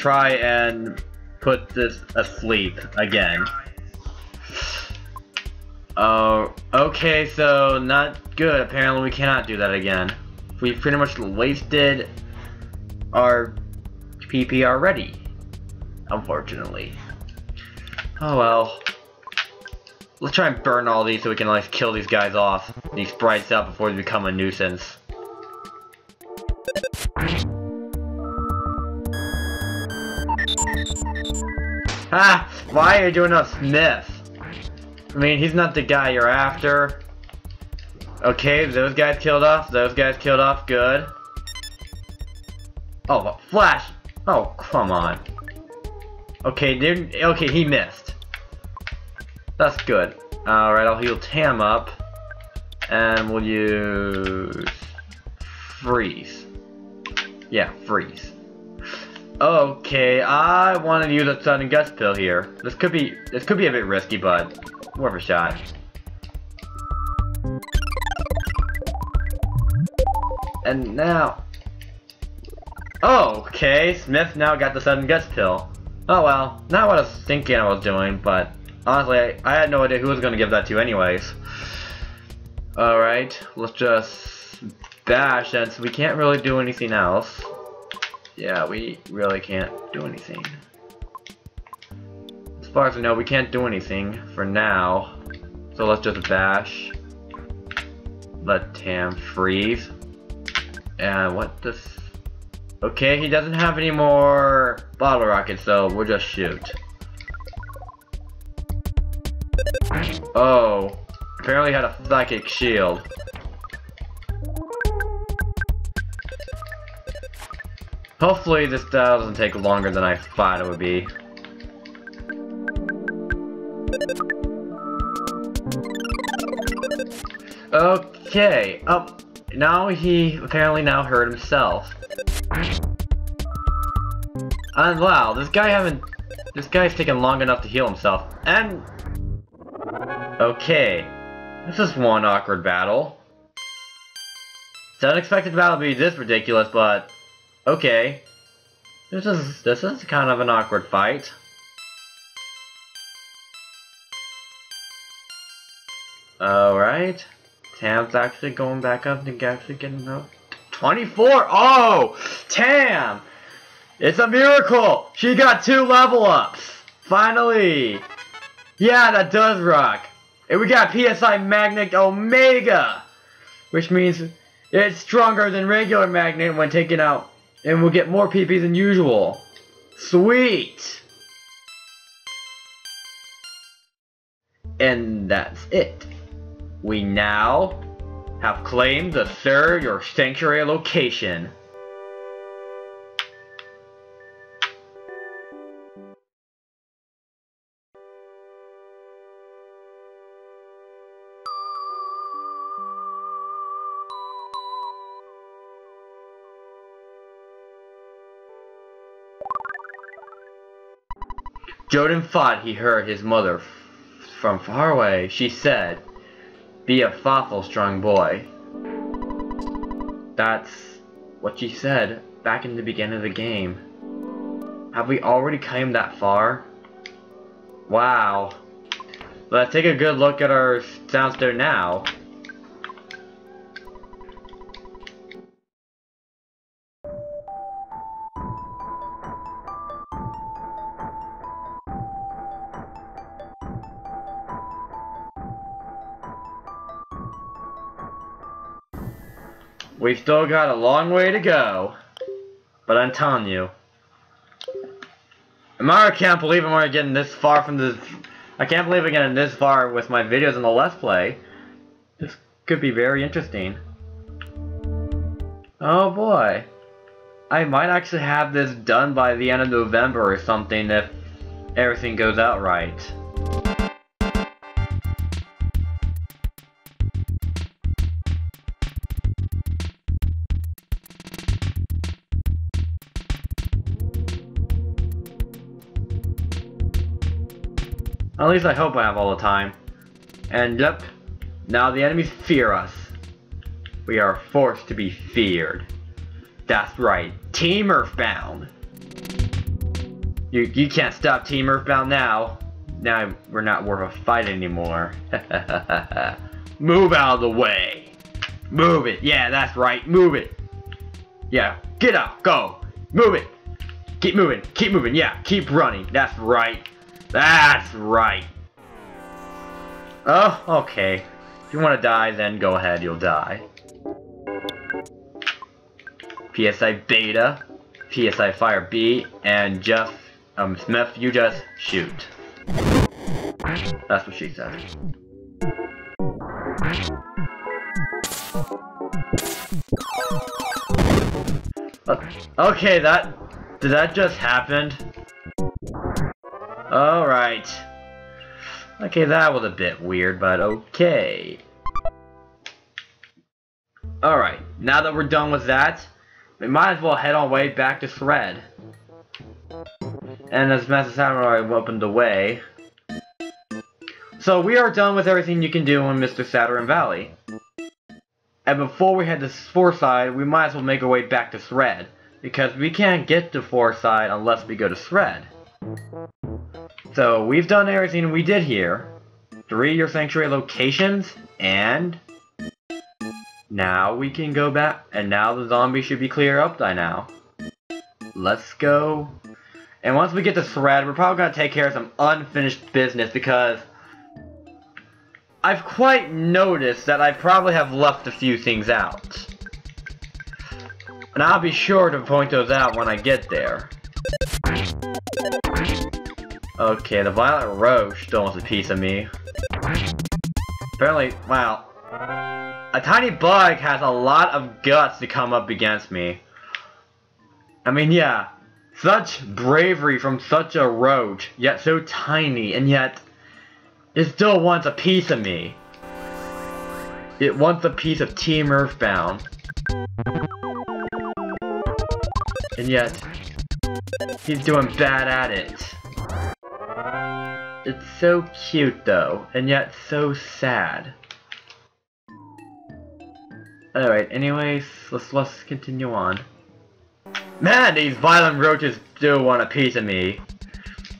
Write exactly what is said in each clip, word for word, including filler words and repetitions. try and put this asleep again. Oh, uh, okay, so not good. Apparently we cannot do that again. We pretty much wasted our P P already, unfortunately. Oh well. Let's try and burn all these so we can like kill these guys off, these sprites out, before they become a nuisance. Ah! Why are you doing a sniff? I mean, he's not the guy you're after. Okay, those guys killed off, those guys killed off, good. Oh, flash! Oh, come on. Okay, dude, okay, he missed. That's good. Alright, I'll heal Tam up. And we'll use... freeze. Yeah, freeze. Okay, I wanted to use a sudden gust pill here. This could be, this could be a bit risky, but worth a shot. And now... oh, okay, Smith now got the sudden gust pill. Oh well, not what I was thinking I was doing, but honestly, I, I had no idea who was going to give that to anyways. Alright, let's just bash, since we can't really do anything else. Yeah, we really can't do anything. As far as we know, we can't do anything for now. So let's just bash. Let Tam freeze. And what does... okay, he doesn't have any more bottle rockets, so we'll just shoot. Oh, apparently had a psychic shield. Hopefully this doesn't take longer than I thought it would be. Okay, oh, now he apparently now hurt himself. And wow, this guy haven't... this guy's taken long enough to heal himself. And... okay. This is one awkward battle. It's unexpected battle to be this ridiculous, but... okay. This is... this is kind of an awkward fight. Alright. Tam's actually going back up and actually getting up. twenty-four! Oh! Tam! It's a miracle! She got two level ups! Finally! Yeah, that does rock! And we got P S I Magnet Omega! Which means it's stronger than regular Magnet when taken out. And we'll get more P P than usual. Sweet! And that's it. We now have claimed the third or sanctuary location. Jordan thought he heard his mother f from far away. She said, "Be a thoughtful, strong boy." That's what she said back in the beginning of the game. Have we already come that far? Wow. Let's take a good look at our downstairs now. We've still got a long way to go, but I'm telling you, I can't believe I'm already getting this far from this. I can't believe I'm getting this far with my videos in the Let's Play. This could be very interesting. Oh boy, I might actually have this done by the end of November or something if everything goes out right. At least I hope I have all the time. And yep, now the enemies fear us. We are forced to be feared. That's right, Team EarthBound. You, you can't stop Team EarthBound now. Now we're not worth a fight anymore. Move out of the way. Move it. Yeah, that's right. Move it. Yeah, get up. Go. Move it. Keep moving. Keep moving. Yeah, keep running. That's right. That's right. Oh, okay. If you want to die, then go ahead. You'll die. P S I Beta, P S I Fire B, and Jeff um, Smith, you just shoot. That's what she said. Okay, that... Did that just happen? Alright. Okay, that was a bit weird, but okay. Alright, now that we're done with that, we might as well head our way back to Threed. And as Master Saturn opened the way. So we are done with everything you can do in Mister Saturn Valley. And before we head to Foreside, we might as well make our way back to Threed. Because we can't get to Foreside unless we go to Threed. So we've done everything we did here. Three your sanctuary locations, and... now we can go back, and now the zombies should be cleared up by now. Let's go. And once we get to Threed, we're probably going to take care of some unfinished business, because I've quite noticed that I probably have left a few things out. And I'll be sure to point those out when I get there. Okay, the Violet Roach still wants a piece of me. Apparently, wow. A tiny bug has a lot of guts to come up against me. I mean, yeah. Such bravery from such a roach, yet so tiny, and yet it still wants a piece of me. It wants a piece of Team EarthBound. And yet, he's doing bad at it. It's so cute though, and yet so sad. Alright, anyways, let's let's continue on. Man, these violent roaches do want a piece of me.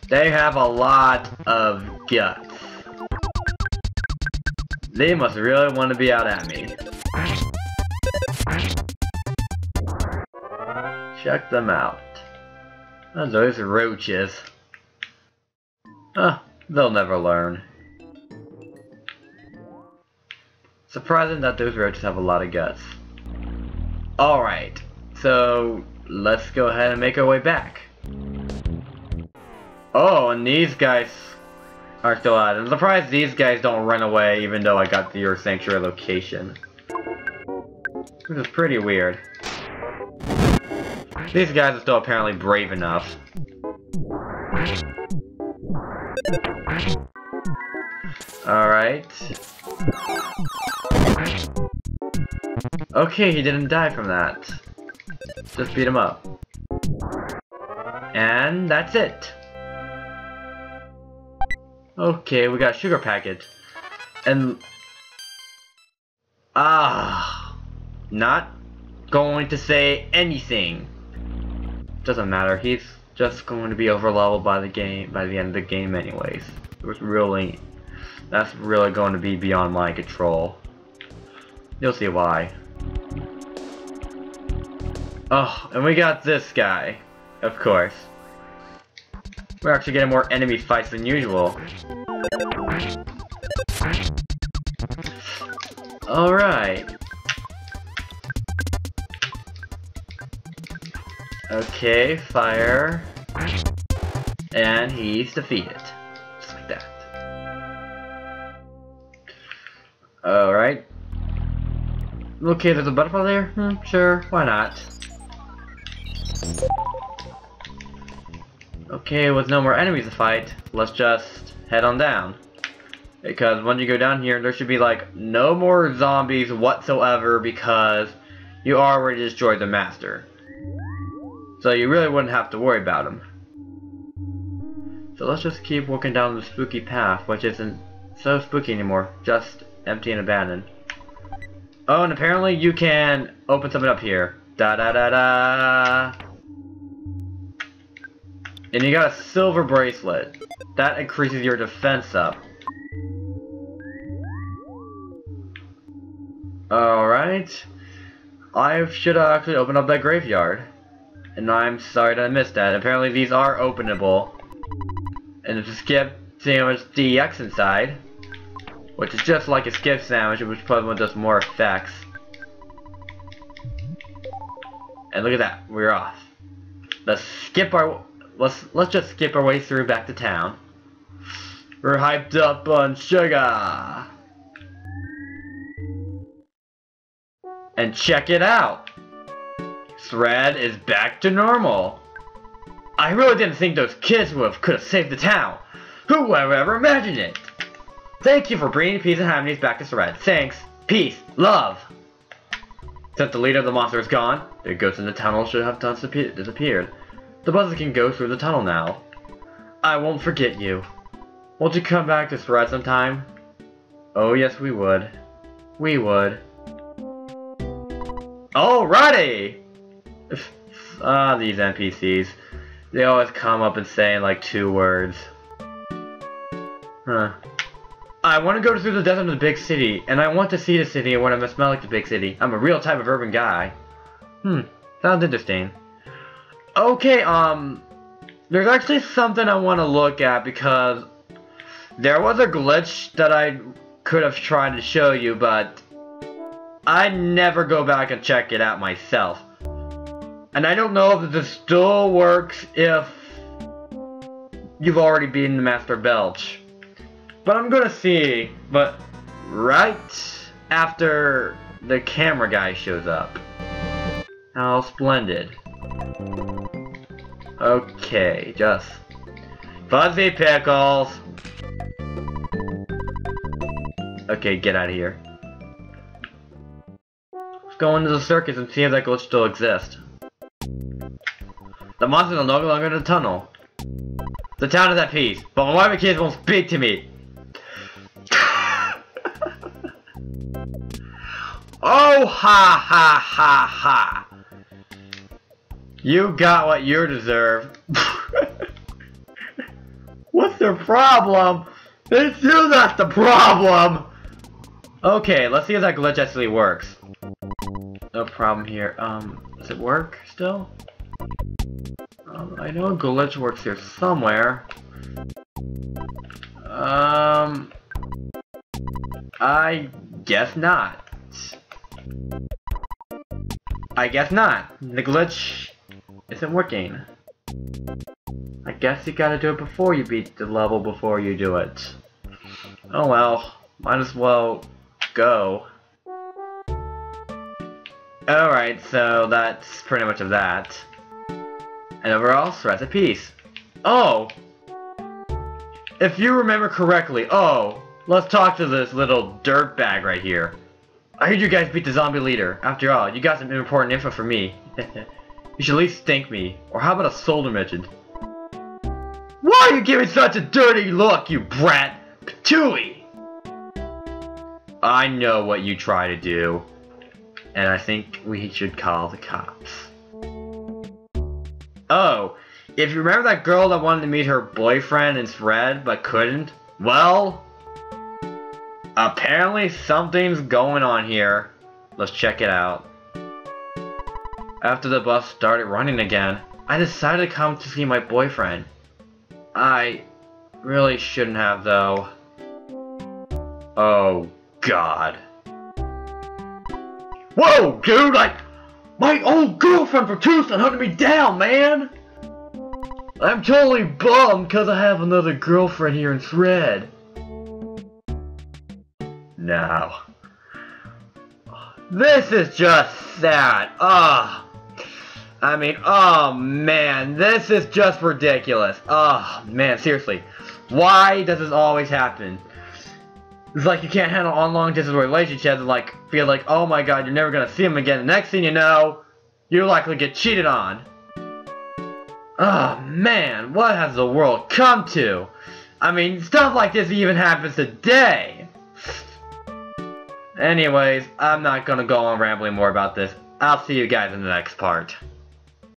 They have a lot of guts. They must really want to be out at me. Check them out. Oh, those roaches. Huh, they'll never learn. Surprising that those roaches have a lot of guts. Alright, so let's go ahead and make our way back. Oh, and these guys are still out. I'm surprised these guys don't run away even though I got the Earth Sanctuary location. Which is pretty weird. These guys are still apparently brave enough. Alright. Okay, he didn't die from that. Just beat him up. And that's it. Okay, we got a sugar packet. And... ah... not going to say anything. Doesn't matter, he's just going to be overleveled by the game, by the end of the game anyways. It was really... that's really going to be beyond my control. You'll see why. Oh, and we got this guy. Of course. We're actually getting more enemy fights than usual. Alright. Okay, fire. And he's defeated. Just like that. Alright. Okay, there's a butterfly there? Hmm, sure, why not? Okay, with no more enemies to fight, let's just head on down. Because when you go down here, there should be like no more zombies whatsoever because you already destroyed the master. So you really wouldn't have to worry about them. So let's just keep walking down the spooky path, which isn't so spooky anymore, just empty and abandoned. Oh, and apparently you can open something up here. Da da da da. And you got a silver bracelet. That increases your defense up. Alright. I should uh, actually open up that graveyard. And I'm sorry that I missed that. Apparently these are openable. And if you skip sandwich D X inside, which is just like a skip sandwich, which probably does more effects. And look at that, we're off. Let's skip our let's let's just skip our way through back to town. We're hyped up on sugar. And check it out. Threed is back to normal. I really didn't think those kids would have could have saved the town. Who would have ever imagined it? Thank you for bringing peace and harmonies back to Threed. Thanks. Peace. Love. Since the leader of the monster is gone, the ghost in the tunnel should have disappeared. The buzzes can go through the tunnel now. I won't forget you. Won't you come back to Threed sometime? Oh yes we would. We would. Alrighty! Ah, uh, these N P Cs. They always come up and say like two words. Huh. I want to go through the desert of the big city, and I want to see the city and want to smell like the big city. I'm a real type of urban guy. Hmm, sounds interesting. Okay, um, there's actually something I want to look at because there was a glitch that I could have tried to show you, but I never go back and check it out myself. And I don't know if this still works if you've already beaten the Master Belch. But I'm gonna see, but right after the camera guy shows up. How splendid. Okay, just fuzzy pickles. Okay, get out of here. Let's go into the circus and see if that glitch still exists. The monsters are no longer in the tunnel. The town is at peace, but my wife and kids won't speak to me. Oh, ha, ha, ha, ha. You got what you deserve. What's their problem? It's still not the problem. Okay, let's see if that glitch actually works. No problem here. Um, does it work still? Um, I know a glitch works here somewhere. Um, I guess not. I guess not. The glitch isn't working. I guess you gotta do it before you beat the level before you do it. Oh well, might as well go. Alright, so that's pretty much of that. And overall, Threed's at peace. Oh! If you remember correctly, oh, let's talk to this little dirtbag right here. I heard you guys beat the zombie leader. After all, you got some important info for me. You should at least thank me. Or how about a soldier midget? Why are you giving such a dirty look, you brat? Patooey! I know what you try to do. And I think we should call the cops. Oh, if you remember that girl that wanted to meet her boyfriend in Threed but couldn't? Well... apparently something's going on here. Let's check it out. After the bus started running again, I decided to come to see my boyfriend. I really shouldn't have though. Oh god. Whoa dude, like my old girlfriend from Tucson hunted me down, man! I'm totally bummed because I have another girlfriend here in Threed. No. This is just sad. Ah. Oh. I mean, oh man, this is just ridiculous. Oh man, seriously. Why does this always happen? It's like you can't handle on long distance relationships and like feel like, oh my god, you're never gonna see him again. The next thing you know, you're likely to get cheated on. Oh man, what has the world come to? I mean, stuff like this even happens today. Anyways, I'm not gonna go on rambling more about this. I'll see you guys in the next part.